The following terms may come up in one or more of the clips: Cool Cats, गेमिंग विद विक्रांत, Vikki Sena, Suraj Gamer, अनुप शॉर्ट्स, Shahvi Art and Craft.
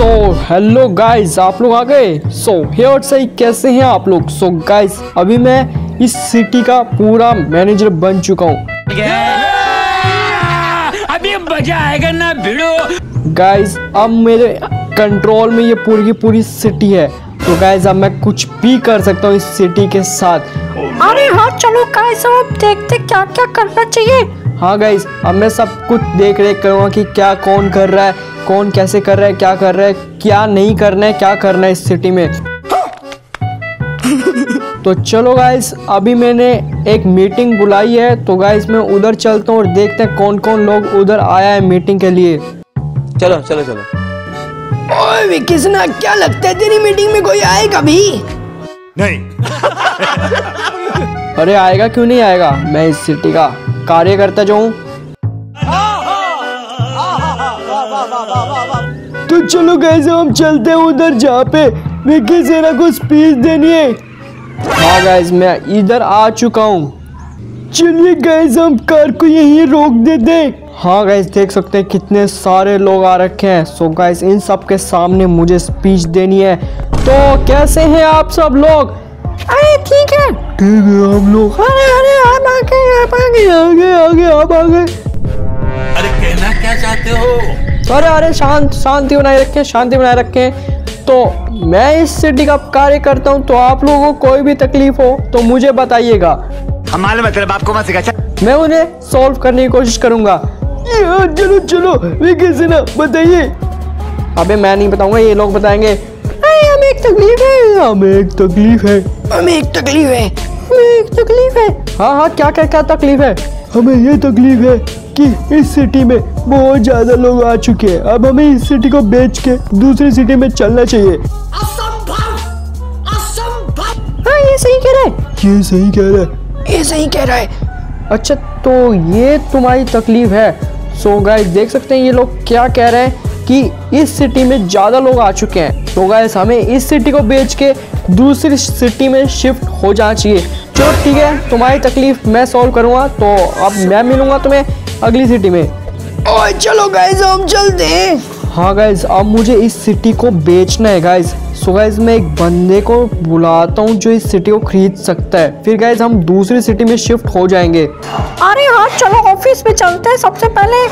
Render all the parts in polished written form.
So hello guys, आप लोग आ गए। सो हेयर सही कैसे हैं आप लोग। सो गाइज अभी मैं इस सिटी का पूरा मैनेजर बन चुका हूँ। अभी मजा आएगा ना भिड़ो। गाइज अब मेरे कंट्रोल में ये पूरी की पूरी सिटी है। तो गाइज अब मैं कुछ भी कर सकता हूँ इस सिटी के साथ। अरे हाँ चलो गाइज अब देखते क्या क्या करना चाहिए। हाँ गाइज अब मैं सब कुछ देख रेख करूँगा कि क्या कौन कर रहा है, कौन कैसे कर रहा है, क्या कर रहा है, क्या नहीं करना है, क्या करना है इस सिटी में। तो चलो गाइज अभी मैंने एक मीटिंग बुलाई है, तो गाइज मैं उधर चलता हूँ और देखते हैं कौन कौन लोग उधर आया है मीटिंग के लिए। चलो चलो चलो। ओए विकिसना, क्या लगता है तेरी मीटिंग में कोई आएगा भी? नहीं। अरे आएगा क्यों नहीं आएगा, मैं इस सिटी का कार्य करता जाऊं। तो चलो गाइस हम चलते हैं उधर जहाँ पे विकी सेना को स्पीच देनी है। हाँ गाइस मैं इधर आ चुका हूँ। चलिए गाइस हम कार को यहीं रोक देते हैं। हाँ गाइस देख सकते हैं कितने सारे लोग आ रखे हैं। सो गाइस इन सब के सामने मुझे स्पीच देनी है। तो कैसे हैं आप सब लोग? अरे ठीक है हम लोग। अरे अरे आप आ गए, आप आ गए, आ गए, आ गए, आप आ गए। अरे कहना क्या चाहते हो? अरे अरे शांति बनाए रखें, शांति बनाए रखें। तो मैं इस सिटी का कार्य करता हूँ, तो आप लोगों को कोई भी तकलीफ हो तो मुझे बताइएगा। हमारे मतलब आपको मत सिखा। मैं उन्हें सॉल्व करने की कोशिश करूँगा। चलो चलो विकी सेना बताइए। अबे मैं नहीं बताऊँगा, ये लोग बताएंगे। हमें एक तकलीफ है, हमें एक तकलीफ है, हमें एक तकलीफ है, हमें एक तकलीफ है। हाँ हाँ क्या क्या क्या तकलीफ है? हमें ये तकलीफ है कि इस सिटी में बहुत ज्यादा लोग आ चुके हैं, अब हमें इस सिटी को बेच के दूसरी सिटी में चलना चाहिए। असंभव, असंभव। हाँ ये सही कह रहा है, ये सही कह रहा है, ये सही कह रहा है। अच्छा तो ये तुम्हारी तकलीफ है। सो गाइस देख सकते हैं ये लोग क्या कह रहे हैं कि इस सिटी में ज़्यादा लोग आ चुके हैं, तो गाइस हमें इस सिटी को बेच के दूसरी सिटी में शिफ्ट हो जाना चाहिए। चलो ठीक है तुम्हारी तकलीफ मैं सॉल्व करूँगा। तो अब मैं मिलूँगा तुम्हें अगली सिटी में। और चलो गाइस हम चलते हैं। हाँ गाइस अब मुझे इस सिटी को बेचना है गाइस। सो गाइस मैं एक बंदे को बुलाता हूँ जो इस सिटी को खरीद सकता है, फिर गाइस हम दूसरी सिटी में शिफ्ट हो जाएंगे। अरे हाँ चलो ऑफिस में चलते हैं सबसे पहले।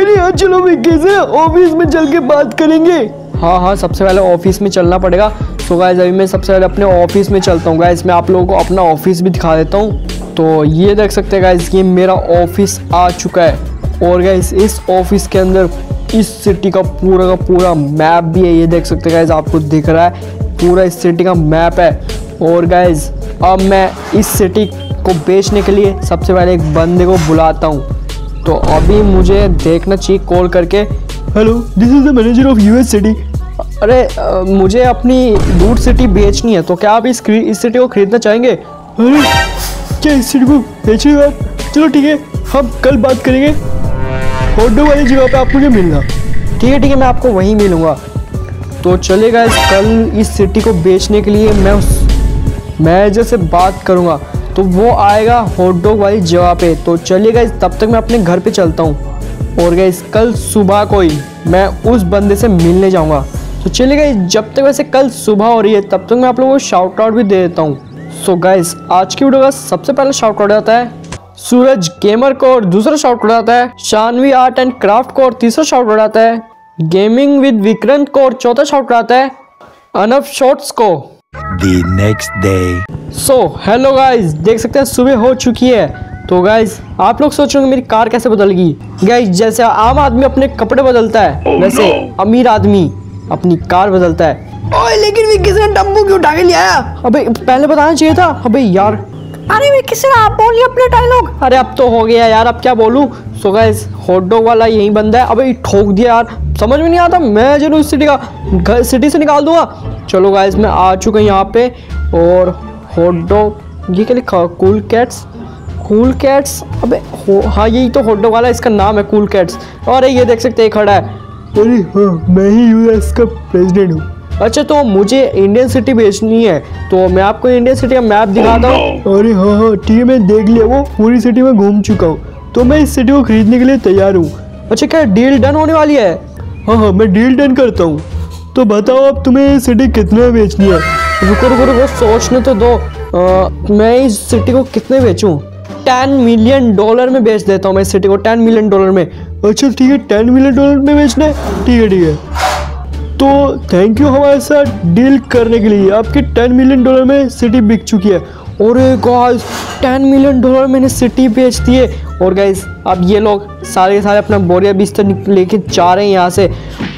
अरे हाँ चलो विकी से ऑफिस में चल के बात करेंगे। हाँ हाँ सबसे पहले ऑफिस में चलना पड़ेगा। तो गाइस अभी मैं सबसे पहले अपने ऑफिस में चलता हूँ। गाइस मैं आप लोगों को अपना ऑफिस भी दिखा देता हूँ। तो ये देख सकते हैं गाइस ये मेरा ऑफिस आ चुका है, और गाइस इस ऑफिस के अंदर इस सिटी का पूरा मैप भी है। ये देख सकते हैं गाइस आपको दिख रहा है पूरा इस सिटी का मैप है। और गाइस अब मैं इस सिटी को बेचने के लिए सबसे पहले एक बंदे को बुलाता हूँ। तो अभी मुझे देखना चाहिए कॉल करके। Hello this is the manager of US city. अरे मुझे अपनी दूर सिटी बेचनी है, तो क्या आप इस सिटी को खरीदना चाहेंगे? अरे क्या इस सिटी को बेचनी है? चलो ठीक है हम कल बात करेंगे। होटल वाली जगह पे आप मुझे मिलना। ठीक है मैं आपको वहीं मिलूँगा। तो चलेगा कल इस सिटी को बेचने के लिए मैं उस मैनेजर से बात करूँगा, तो वो आएगा हॉट डॉग वाली जगह पे। तो चलिए गाइस तब तक मैं अपने घर पे चलता हूँ, और गाइस कल सुबह को ही मैं उस बंदे से मिलने जाऊँगा। तो चलिए गाइस जब तक वैसे कल सुबह हो रही है तब तक मैं आप लोगों को शाउट आउट भी दे देता हूँ। सो गाइस आज की वीडियो का सबसे पहला शाउट आउट जाता है सूरज गेमर को, और दूसरा शाउट आउट जाता है शाहवी आर्ट एंड क्राफ्ट को, और तीसरा शाउट आउट जाता है गेमिंग विद विक्रांत को, और चौथा शाउट आउट जाता है अनुप शॉर्ट्स को। The next day. So, hello guys, देख सकते हैं सुबह हो चुकी है। तो guys, आप लोग सोच रहे होंगे मेरी कार कैसे बदलेगी। guys, जैसे आम आदमी अपने कपड़े बदलता है वैसे अमीर आदमी अपनी कार बदलता है। ओए लेकिन वे किसने डब्बू क्यों उठा के ले आया? अबे पहले बताना चाहिए था। अबे यार अरे वे किसने आप बोलिए अपने डायलॉग। अरे अब तो हो गया यार अब क्या बोलूँ। सो guys, हॉट डॉग वाला यही बंदा है। अबे ठोक दिया यार, समझ में नहीं आता। मैं जरूर सिटी का सिटी से निकाल दूंगा। चलो गाइस मैं आ चुका हूँ यहाँ पे, और हॉट डॉग ये क्या लिखा? Cool cats, cool cats. अबे हाँ यही तो हॉट डॉग वाला इसका नाम है कूल कैट्स। और ये देख सकते हैं खड़ा है। अरे हाँ मैं ही यूएस का प्रेसिडेंट हूँ। अच्छा तो मुझे इंडियन सिटी बेचनी है, तो मैं आपको इंडियन सिटी का मैप दिखाता हूँ। अरे हाँ हाँ ठीक है मैं देख लिया, वो पूरी सिटी में घूम चुका हूँ, तो मैं इस सिटी को खरीदने के लिए तैयार हूँ। अच्छा क्या डील डन होने वाली है? हाँ हाँ मैं डील डन करता हूँ। तो बताओ अब तुम्हें सिटी कितने बेचनी है? रुको सोचने तो दो। मैं इस सिटी को कितने बेचूं? 10 मिलियन डॉलर में बेच देता हूँ मैं इस सिटी को, 10 मिलियन डॉलर में। अच्छा ठीक है, 10 मिलियन डॉलर में बेचना है, ठीक है ठीक है। तो थैंक यू हमारे साथ डील करने के लिए, आपकी 10 मिलियन डॉलर में सिटी बिक चुकी है। और गाइस 10 मिलियन डॉलर मैंने सिटी बेच दी है। और गाइस अब ये लोग सारे के सारे अपना बोरिया बिस्तर लेके जा रहे हैं यहाँ से।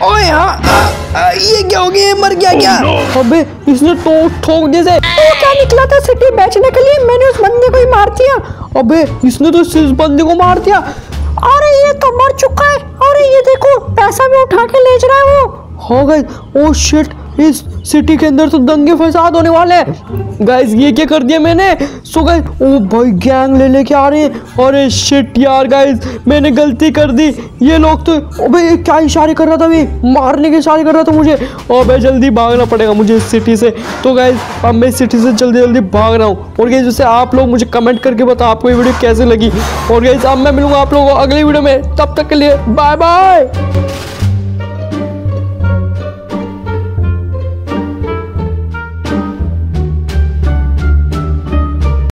ओए यहाँ ये क्या हो गया, मर गया क्या? अबे इसने तो ठोक दिया से। तो क्या निकला था सिटी बेचने के लिए? मैंने उस बंदे को ही मार दिया। अबे इसने तो इस बंदे को मार दिया। अरे ये तो मर चुका है। अरे ये देखो पैसा भी उठा के ले जा रहा है वो। हो गई, ओ शिट, इस सिटी के अंदर तो दंगे फसाद होने वाले हैं। गाइस ये क्या कर दिया मैंने? सो गाइस ओ भाई गैंग ले लेके आ रहे हैं। अरे शिट यार गाइस मैंने गलती कर दी। ये लोग तो अबे क्या इशारे कर रहा था, अभी मारने के इशारे कर रहा था मुझे। अबे जल्दी भागना पड़ेगा मुझे इस सिटी से। तो गाइस अब मैं इस सिटी से जल्दी जल्दी भाग रहा हूँ। और गाइस जैसे आप लोग मुझे कमेंट करके बताओ आपको ये वीडियो कैसे लगी। और गाइस अब मैं मिलूँगा आप लोगों को अगली वीडियो में, तब तक के लिए बाय बाय।